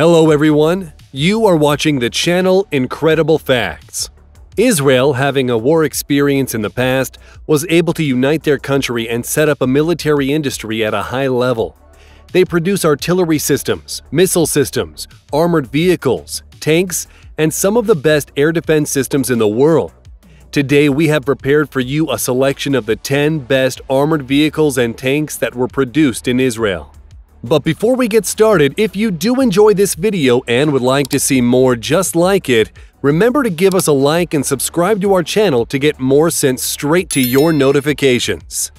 Hello everyone, you are watching the channel Incredible Facts. Israel, having a war experience in the past, was able to unite their country and set up a military industry at a high level. They produce artillery systems, missile systems, armored vehicles, tanks, and some of the best air defense systems in the world. Today we have prepared for you a selection of the 10 best armored vehicles and tanks that were produced in Israel. But before we get started, if you do enjoy this video and would like to see more just like it, remember to give us a like and subscribe to our channel to get more sent straight to your notifications.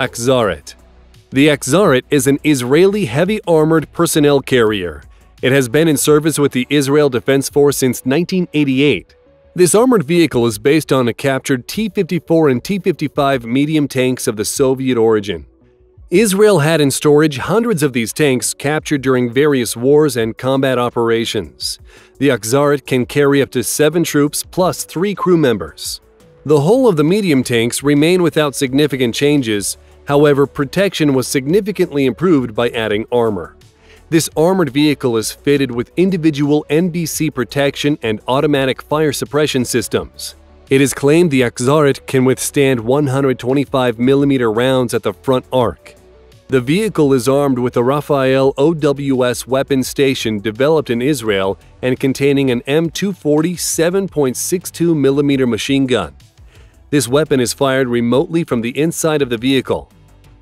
Achzarit. The Achzarit is an Israeli heavy armored personnel carrier. It has been in service with the Israel Defense Force since 1988. This armored vehicle is based on a captured T-54 and T-55 medium tanks of the Soviet origin. Israel had in storage hundreds of these tanks captured during various wars and combat operations. The Achzarit can carry up to 7 troops plus 3 crew members. The whole of the medium tanks remain without significant changes, however, protection was significantly improved by adding armor. This armored vehicle is fitted with individual NBC protection and automatic fire suppression systems. It is claimed the Achzarit can withstand 125mm rounds at the front arc. The vehicle is armed with a Rafael OWS weapon station developed in Israel and containing an M240 7.62mm machine gun. This weapon is fired remotely from the inside of the vehicle.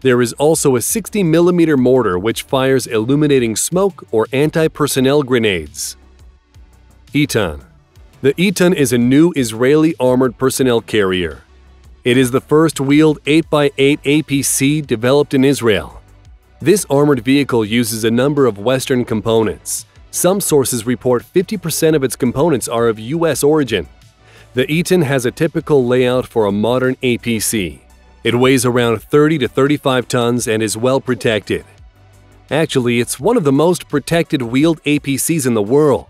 There is also a 60mm mortar which fires illuminating smoke or anti-personnel grenades. Eitan. The Eitan is a new Israeli armored personnel carrier. It is the first wheeled 8x8 APC developed in Israel. This armored vehicle uses a number of Western components. Some sources report 50% of its components are of US origin. The Eitan has a typical layout for a modern APC. It weighs around 30 to 35 tons and is well protected. Actually, it's one of the most protected wheeled APCs in the world.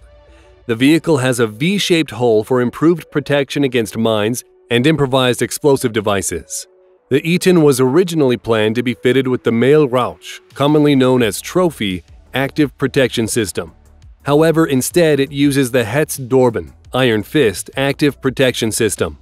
The vehicle has a V-shaped hull for improved protection against mines and improvised explosive devices. The Eitan was originally planned to be fitted with the Me'il Ruach, commonly known as Trophy, active protection system. However, instead it uses the Hetz-Dorben, Iron Fist, active protection system.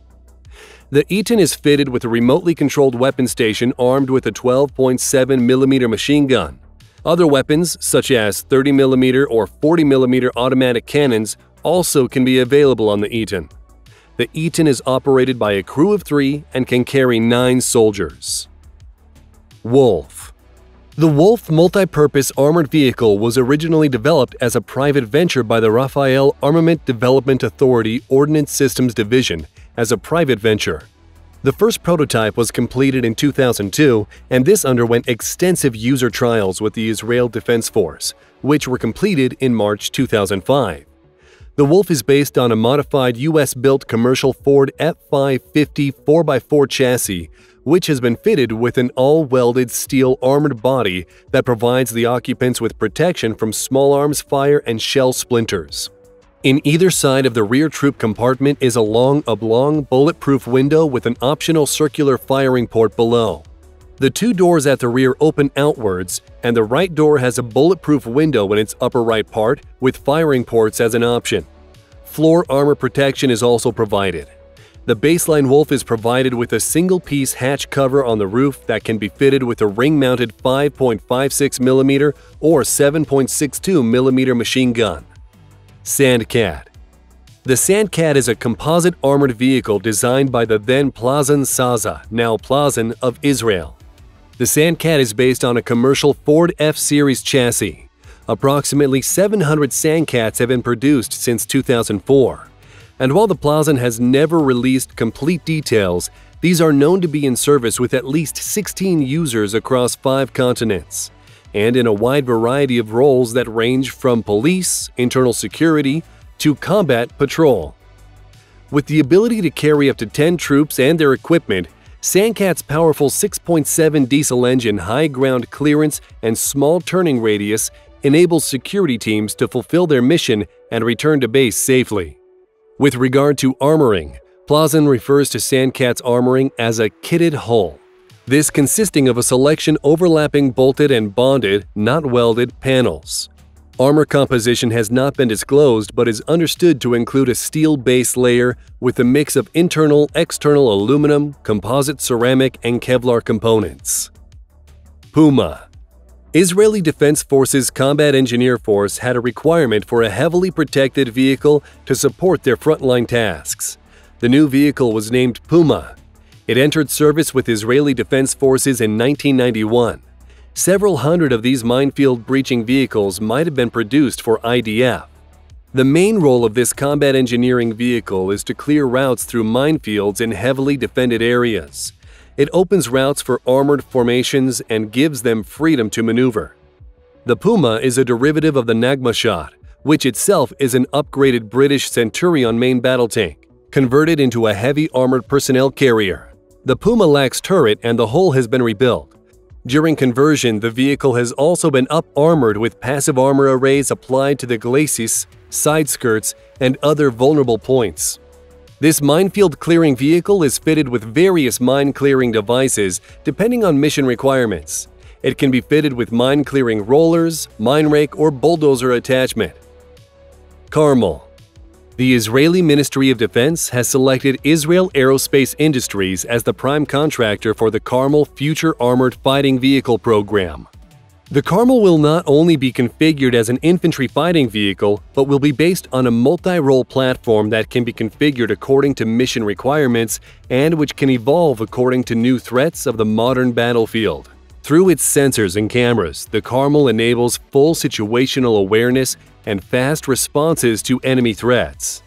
The Eitan is fitted with a remotely controlled weapon station armed with a 12.7mm machine gun. Other weapons, such as 30mm or 40mm automatic cannons, also can be available on the Eitan. The Eitan is operated by a crew of 3 and can carry 9 soldiers. Wolf. The Wolf multi-purpose armored vehicle was originally developed as a private venture by the Rafael Armament Development Authority Ordnance Systems Division as a private venture. The first prototype was completed in 2002, and this underwent extensive user trials with the Israel Defense Force, which were completed in March 2005. The Wolf is based on a modified US-built commercial Ford F550 4x4 chassis, which has been fitted with an all-welded steel armored body that provides the occupants with protection from small arms fire and shell splinters. In either side of the rear troop compartment is a long oblong bulletproof window with an optional circular firing port below. The 2 doors at the rear open outwards, and the right door has a bulletproof window in its upper right part with firing ports as an option. Floor armor protection is also provided. The baseline Wolf is provided with a single-piece hatch cover on the roof that can be fitted with a ring-mounted 5.56mm or 7.62mm machine gun. Sandcat. The Sandcat is a composite armored vehicle designed by the then Plasan Sasa, now Plasan, of Israel. The Sandcat is based on a commercial Ford F-Series chassis. Approximately 700 Sandcats have been produced since 2004. And while the Plasan has never released complete details, these are known to be in service with at least 16 users across 5 continents, and in a wide variety of roles that range from police, internal security, to combat patrol. With the ability to carry up to 10 troops and their equipment, Sandcat's powerful 6.7 diesel engine high ground clearance and small turning radius enables security teams to fulfill their mission and return to base safely. With regard to armoring, Plasan refers to Sandcat's armoring as a kitted hull. This consisting of a selection overlapping bolted and bonded, not welded, panels. Armor composition has not been disclosed but is understood to include a steel base layer with a mix of internal, external aluminum, composite, ceramic, and Kevlar components. Puma. Israeli Defense Forces Combat Engineer Force had a requirement for a heavily protected vehicle to support their frontline tasks. The new vehicle was named Puma. It entered service with Israeli Defense Forces in 1991. Several hundred of these minefield-breaching vehicles might have been produced for IDF. The main role of this combat engineering vehicle is to clear routes through minefields in heavily defended areas. It opens routes for armored formations and gives them freedom to maneuver. The Puma is a derivative of the Nagmachon, which itself is an upgraded British Centurion main battle tank, converted into a heavy armored personnel carrier. The Puma lacks turret and the hull has been rebuilt. During conversion, the vehicle has also been up-armored with passive armor arrays applied to the glacis, side skirts, and other vulnerable points. This minefield-clearing vehicle is fitted with various mine-clearing devices depending on mission requirements. It can be fitted with mine-clearing rollers, mine rake, or bulldozer attachment. Carmel. The Israeli Ministry of Defense has selected Israel Aerospace Industries as the prime contractor for the Carmel Future Armored Fighting Vehicle program. The Carmel will not only be configured as an infantry fighting vehicle, but will be based on a multi-role platform that can be configured according to mission requirements and which can evolve according to new threats of the modern battlefield. Through its sensors and cameras, the Carmel enables full situational awareness and fast responses to enemy threats.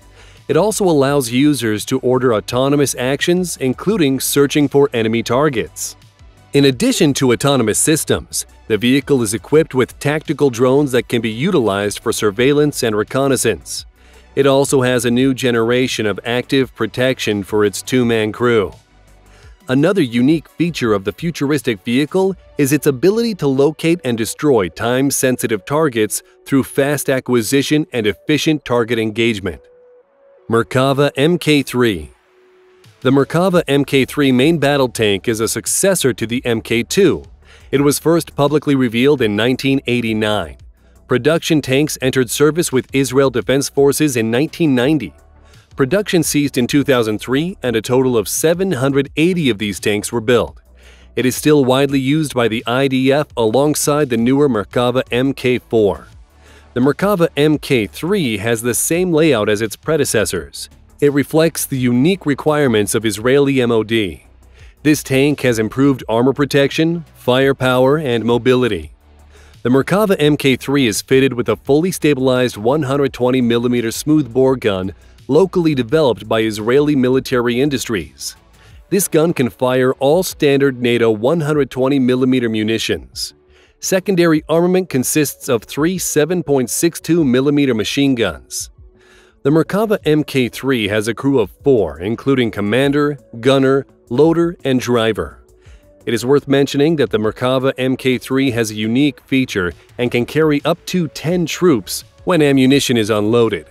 It also allows users to order autonomous actions, including searching for enemy targets. In addition to autonomous systems, the vehicle is equipped with tactical drones that can be utilized for surveillance and reconnaissance. It also has a new generation of active protection for its two-man crew. Another unique feature of the futuristic vehicle is its ability to locate and destroy time-sensitive targets through fast acquisition and efficient target engagement. Merkava MK3. The Merkava MK3 main battle tank is a successor to the MK2. It was first publicly revealed in 1989. Production tanks entered service with Israel Defense Forces in 1990. Production ceased in 2003, and a total of 780 of these tanks were built. It is still widely used by the IDF alongside the newer Merkava MK4. The Merkava MK3 has the same layout as its predecessors. It reflects the unique requirements of Israeli MOD. This tank has improved armor protection, firepower, and mobility. The Merkava MK3 is fitted with a fully stabilized 120mm smoothbore gun locally developed by Israeli Military Industries. This gun can fire all standard NATO 120mm munitions. Secondary armament consists of three 7.62mm machine guns. The Merkava MK3 has a crew of 4, including commander, gunner, loader, and driver. It is worth mentioning that the Merkava MK3 has a unique feature and can carry up to 10 troops when ammunition is unloaded.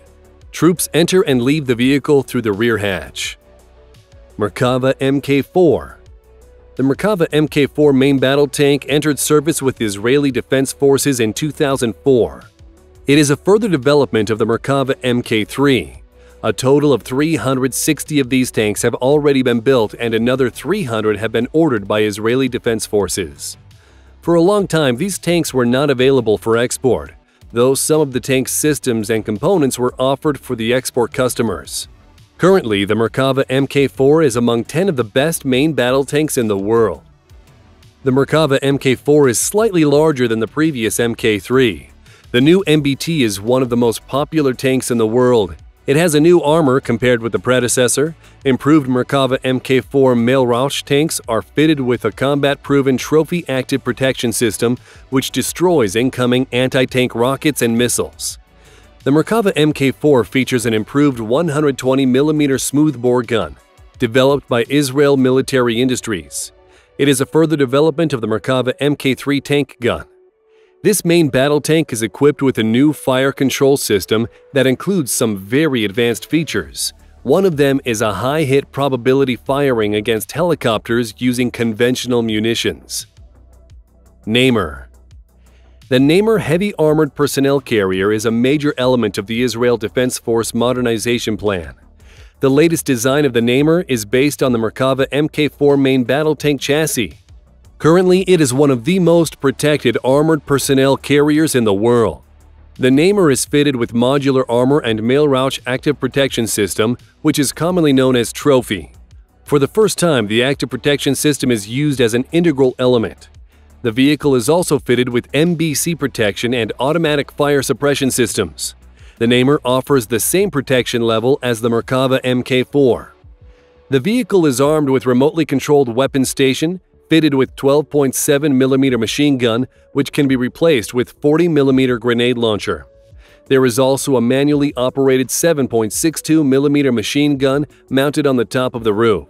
Troops enter and leave the vehicle through the rear hatch. Merkava MK4. The Merkava MK4 main battle tank entered service with Israeli Defense Forces in 2004. It is a further development of the Merkava MK3. A total of 360 of these tanks have already been built and another 300 have been ordered by Israeli Defense Forces. For a long time, these tanks were not available for export, though some of the tank's systems and components were offered for the export customers. Currently, the Merkava MK4 is among 10 of the best main battle tanks in the world. The Merkava MK4 is slightly larger than the previous MK3. The new MBT is one of the most popular tanks in the world. It has a new armor compared with the predecessor. Improved Merkava MK4 Me'il Ruach tanks are fitted with a combat-proven Trophy active protection system which destroys incoming anti-tank rockets and missiles. The Merkava MK4 features an improved 120mm smoothbore gun, developed by Israel Military Industries. It is a further development of the Merkava MK3 tank gun. This main battle tank is equipped with a new fire control system that includes some very advanced features. One of them is a high-hit probability firing against helicopters using conventional munitions. Namer. The Namer Heavy Armored Personnel Carrier is a major element of the Israel Defense Force modernization plan. The latest design of the Namer is based on the Merkava MK4 main battle tank chassis. Currently, it is one of the most protected armored personnel carriers in the world. The Namer is fitted with modular armor and Me'il Ruach active protection system, which is commonly known as Trophy. For the first time, the active protection system is used as an integral element. The vehicle is also fitted with MBC protection and automatic fire suppression systems. The Namer offers the same protection level as the Merkava MK4. The vehicle is armed with remotely controlled weapon station, fitted with 12.7mm machine gun, which can be replaced with 40mm grenade launcher. There is also a manually operated 7.62mm machine gun mounted on the top of the roof.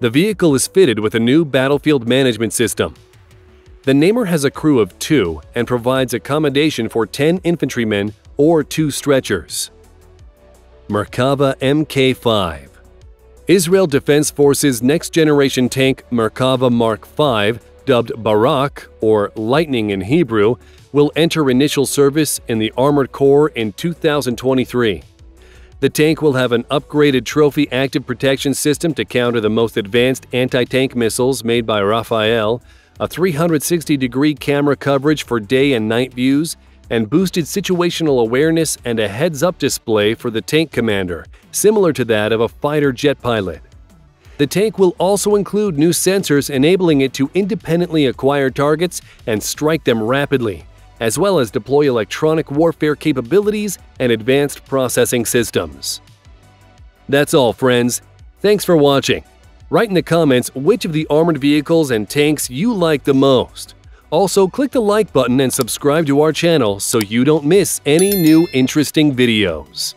The vehicle is fitted with a new battlefield management system. The Namer has a crew of 2 and provides accommodation for 10 infantrymen or 2 stretchers. Merkava MK5. Israel Defense Forces' next-generation tank Merkava MK5, dubbed Barak or Lightning in Hebrew, will enter initial service in the Armored Corps in 2023. The tank will have an upgraded Trophy active protection system to counter the most advanced anti-tank missiles made by Rafael, a 360-degree camera coverage for day and night views, and boosted situational awareness and a heads-up display for the tank commander, similar to that of a fighter jet pilot. The tank will also include new sensors enabling it to independently acquire targets and strike them rapidly, as well as deploy electronic warfare capabilities and advanced processing systems. That's all, friends. Thanks for watching. Write in the comments which of the armored vehicles and tanks you like the most. Also, click the like button and subscribe to our channel so you don't miss any new interesting videos.